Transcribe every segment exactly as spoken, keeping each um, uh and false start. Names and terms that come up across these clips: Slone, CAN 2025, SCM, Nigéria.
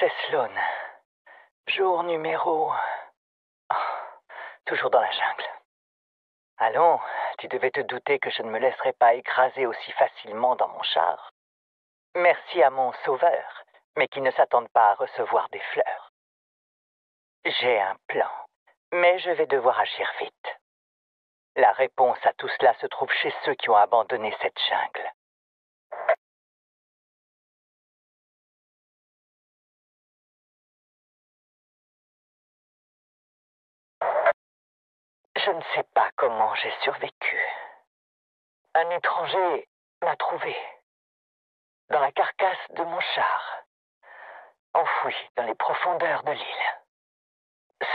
C'est Slone. Jour numéro... Oh, toujours dans la jungle. Allons, tu devais te douter que je ne me laisserais pas écraser aussi facilement dans mon char. Merci à mon sauveur, mais qui ne s'attendent pas à recevoir des fleurs. J'ai un plan, mais je vais devoir agir vite. La réponse à tout cela se trouve chez ceux qui ont abandonné cette jungle. Je ne sais pas comment j'ai survécu. Un étranger m'a trouvé, dans la carcasse de mon char, enfoui dans les profondeurs de l'île.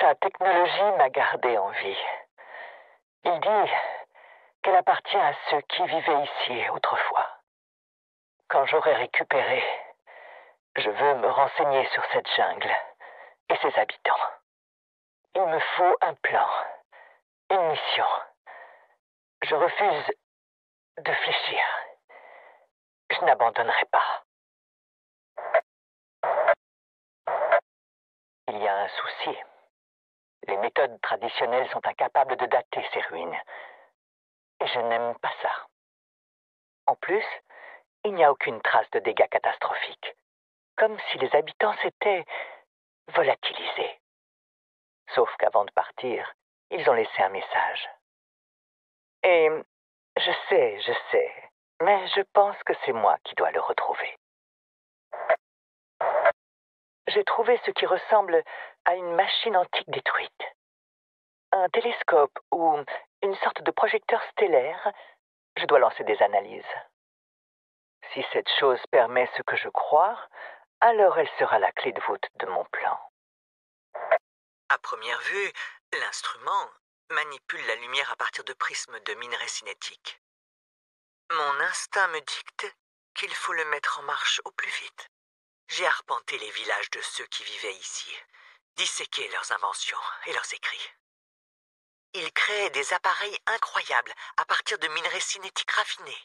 Sa technologie m'a gardé en vie. Il dit qu'elle appartient à ceux qui vivaient ici autrefois. Quand j'aurai récupéré, je veux me renseigner sur cette jungle et ses habitants. Il me faut un plan. Une mission. Je refuse de fléchir. Je n'abandonnerai pas. Il y a un souci. Les méthodes traditionnelles sont incapables de dater ces ruines. Et je n'aime pas ça. En plus, il n'y a aucune trace de dégâts catastrophiques. Comme si les habitants s'étaient volatilisés. Sauf qu'avant de partir, ils ont laissé un message. Et je sais, je sais, mais je pense que c'est moi qui dois le retrouver. J'ai trouvé ce qui ressemble à une machine antique détruite. Un télescope ou une sorte de projecteur stellaire. Je dois lancer des analyses. Si cette chose permet ce que je crois, alors elle sera la clé de voûte de mon plan. À première vue, l'instrument manipule la lumière à partir de prismes de minerais cinétiques. Mon instinct me dicte qu'il faut le mettre en marche au plus vite. J'ai arpenté les villages de ceux qui vivaient ici, disséqué leurs inventions et leurs écrits. Ils créaient des appareils incroyables à partir de minerais cinétiques raffinés.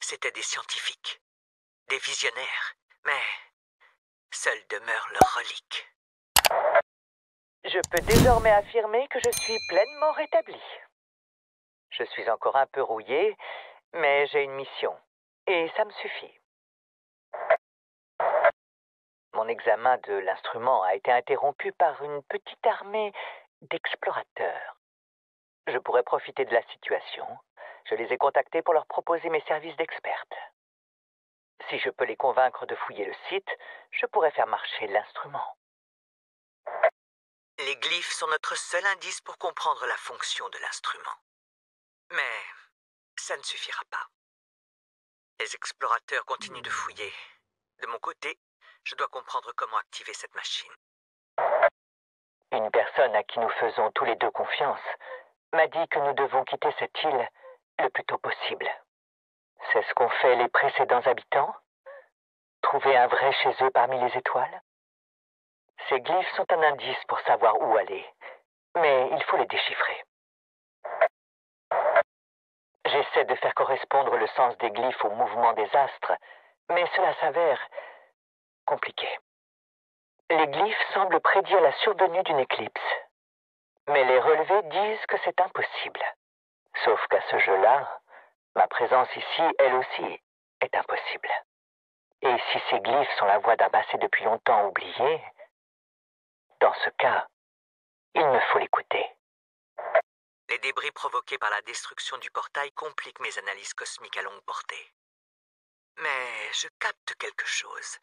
C'étaient des scientifiques, des visionnaires, mais seuls demeurent leurs reliques. Je peux désormais affirmer que je suis pleinement rétabli. Je suis encore un peu rouillé, mais j'ai une mission, et ça me suffit. Mon examen de l'instrument a été interrompu par une petite armée d'explorateurs. Je pourrais profiter de la situation. Je les ai contactés pour leur proposer mes services d'experte. Si je peux les convaincre de fouiller le site, je pourrais faire marcher l'instrument. Les glyphes sont notre seul indice pour comprendre la fonction de l'instrument. Mais ça ne suffira pas. Les explorateurs continuent de fouiller. De mon côté, je dois comprendre comment activer cette machine. Une personne à qui nous faisons tous les deux confiance m'a dit que nous devons quitter cette île le plus tôt possible. C'est ce qu'ont fait les précédents habitants? Trouver un vrai chez eux parmi les étoiles? Ces glyphes sont un indice pour savoir où aller, mais il faut les déchiffrer. J'essaie de faire correspondre le sens des glyphes au mouvement des astres, mais cela s'avère compliqué. Les glyphes semblent prédire la survenue d'une éclipse, mais les relevés disent que c'est impossible. Sauf qu'à ce jeu-là, ma présence ici, elle aussi, est impossible. Et si ces glyphes sont la voie d'un passé depuis longtemps oublié, dans ce cas, il me faut l'écouter. Les débris provoqués par la destruction du portail compliquent mes analyses cosmiques à longue portée. Mais je capte quelque chose,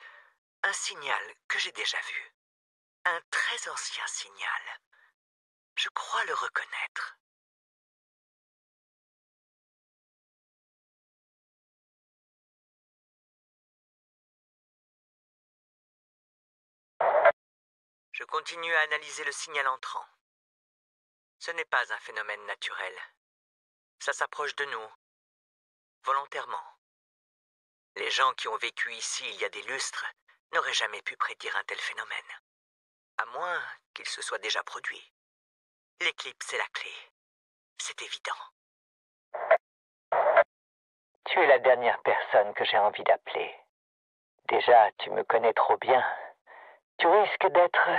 un signal que j'ai déjà vu. Un très ancien signal. Je crois le reconnaître. Je continue à analyser le signal entrant. Ce n'est pas un phénomène naturel. Ça s'approche de nous, volontairement. Les gens qui ont vécu ici il y a des lustres n'auraient jamais pu prédire un tel phénomène. À moins qu'il se soit déjà produit. L'éclipse est la clé. C'est évident. Tu es la dernière personne que j'ai envie d'appeler. Déjà, tu me connais trop bien. Tu risques d'être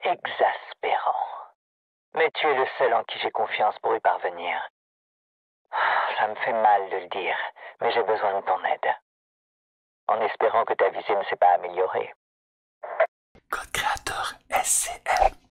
exaspérant. Mais tu es le seul en qui j'ai confiance pour y parvenir. Ça me fait mal de le dire, mais j'ai besoin de ton aide. En espérant que ta visée ne s'est pas améliorée. Code créateur S C M.